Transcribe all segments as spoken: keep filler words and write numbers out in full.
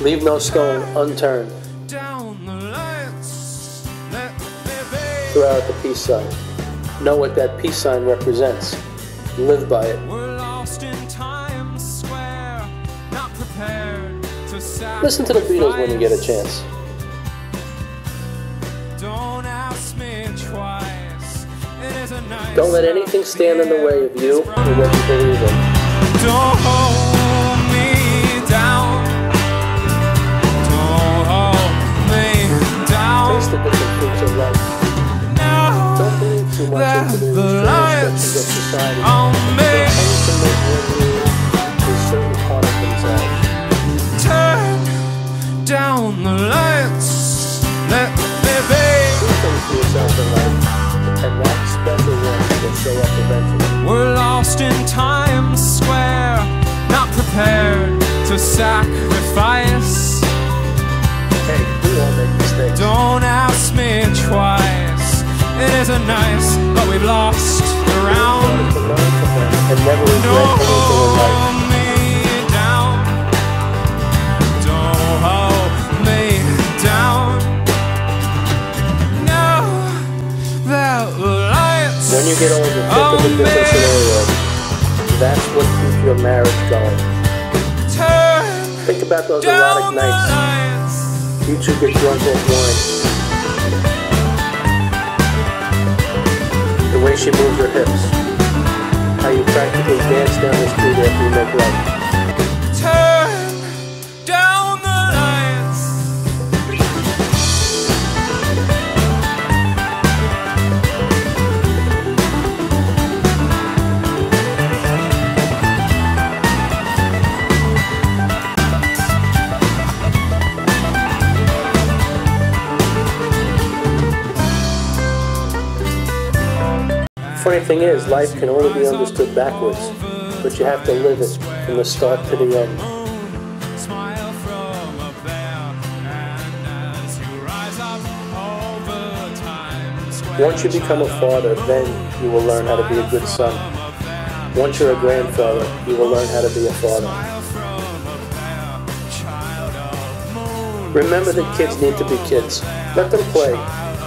Leave no stone unturned throughout the peace sign. Know what that peace sign represents. Live by it. We're lost in Times Square, not prepared for sacrifice. Listen to the Beatles when you get a chance. Don't ask me twice. It is a nice Don't let anything stand in the way of you and what you believe in. Don't hold me down. Don't hold me down. Taste the different fruits of life. That the lights on me turn down the lights, let me be. We're lost in Times Square, not prepared to sacrifice. Hey, we all make mistakes. Don't ask me twice. It isn't nice, but we've lost the round. Don't hold me down. Don't hold me down. Now that lights when you get older, think of a different scenario. That's what keeps your marriage going. Think about those erotic nights. You two get drunk off wine. The way she moves her hips, how you practically dance down the street after you make love. Turn down the lights. Funny thing is, life can only be understood backwards, but you have to live it from the start to the end. Once you become a father, then you will learn how to be a good son. Once you're a grandfather, you will learn how to be a father. Remember that kids need to be kids. Let them play,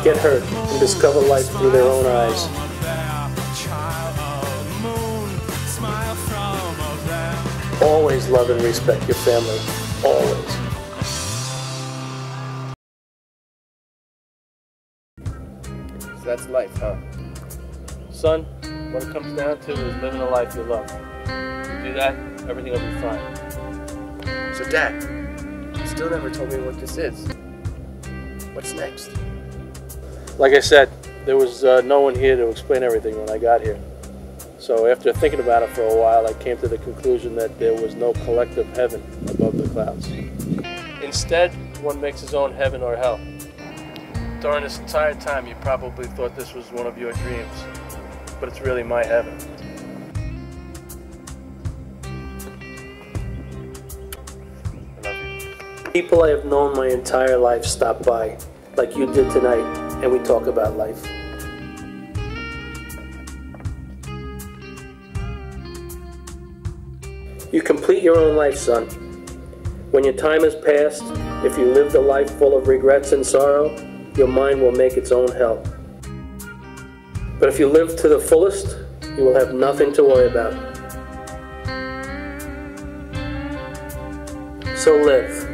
get hurt, and discover life through their own eyes. Always love and respect your family. Always. So that's life, huh? Son, what it comes down to is living a life you love. If you do that, everything will be fine. So, Dad, you still never told me what this is. What's next? Like I said, there was uh, no one here to explain everything when I got here. So after thinking about it for a while, I came to the conclusion that there was no collective heaven above the clouds. Instead, one makes his own heaven or hell. During this entire time, you probably thought this was one of your dreams, but it's really my heaven. I love you. People I have known my entire life stop by, like you did tonight, and we talk about life. You complete your own life, son. When your time is past, if you lived a life full of regrets and sorrow, your mind will make its own hell. But if you live to the fullest, you will have nothing to worry about. So live.